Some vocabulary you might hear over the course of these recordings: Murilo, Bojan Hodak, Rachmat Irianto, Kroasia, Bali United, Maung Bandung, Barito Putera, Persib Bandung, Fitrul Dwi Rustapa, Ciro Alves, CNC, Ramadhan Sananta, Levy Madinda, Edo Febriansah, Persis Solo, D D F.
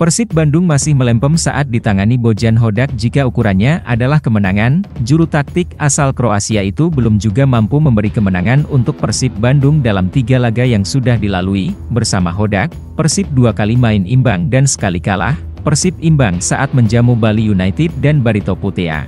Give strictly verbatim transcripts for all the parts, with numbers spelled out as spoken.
Persib Bandung masih melempem saat ditangani Bojan Hodak jika ukurannya adalah kemenangan. Juru taktik asal Kroasia itu belum juga mampu memberi kemenangan untuk Persib Bandung dalam tiga laga yang sudah dilalui. Bersama Hodak, Persib dua kali main imbang dan sekali kalah. Persib imbang saat menjamu Bali United dan Barito Putera.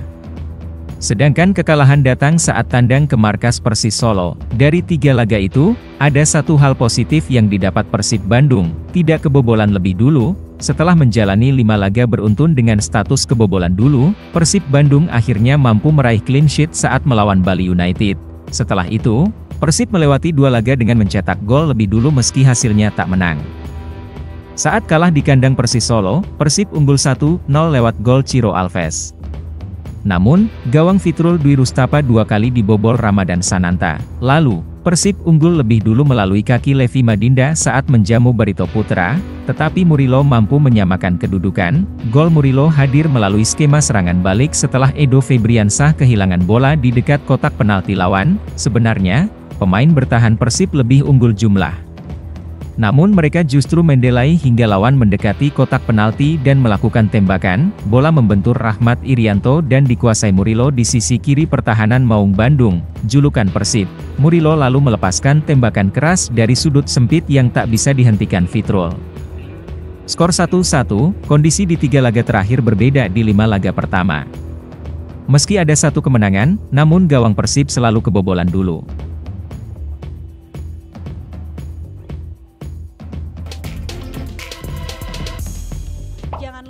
Sedangkan kekalahan datang saat tandang ke markas Persis Solo. Dari tiga laga itu, ada satu hal positif yang didapat Persib Bandung, tidak kebobolan lebih dulu. Setelah menjalani lima laga beruntun dengan status kebobolan dulu, Persib Bandung akhirnya mampu meraih clean sheet saat melawan Bali United. Setelah itu, Persib melewati dua laga dengan mencetak gol lebih dulu meski hasilnya tak menang. Saat kalah di kandang Persis Solo, Persib unggul satu nol lewat gol Ciro Alves. Namun, gawang Fitrul Dwi Rustapa dua kali dibobol Ramadhan Sananta. Lalu, Persib unggul lebih dulu melalui kaki Levy Madinda saat menjamu Barito Putera, tetapi Murilo mampu menyamakan kedudukan. Gol Murilo hadir melalui skema serangan balik setelah Edo Febriansah kehilangan bola di dekat kotak penalti lawan. Sebenarnya, pemain bertahan Persib lebih unggul jumlah. Namun mereka justru mendelai hingga lawan mendekati kotak penalti dan melakukan tembakan. Bola membentur Rachmat Irianto dan dikuasai Murilo di sisi kiri pertahanan Maung Bandung, julukan Persib. Murilo lalu melepaskan tembakan keras dari sudut sempit yang tak bisa dihentikan Fitrul. Skor satu satu, kondisi di tiga laga terakhir berbeda di lima laga pertama. Meski ada satu kemenangan, namun gawang Persib selalu kebobolan dulu.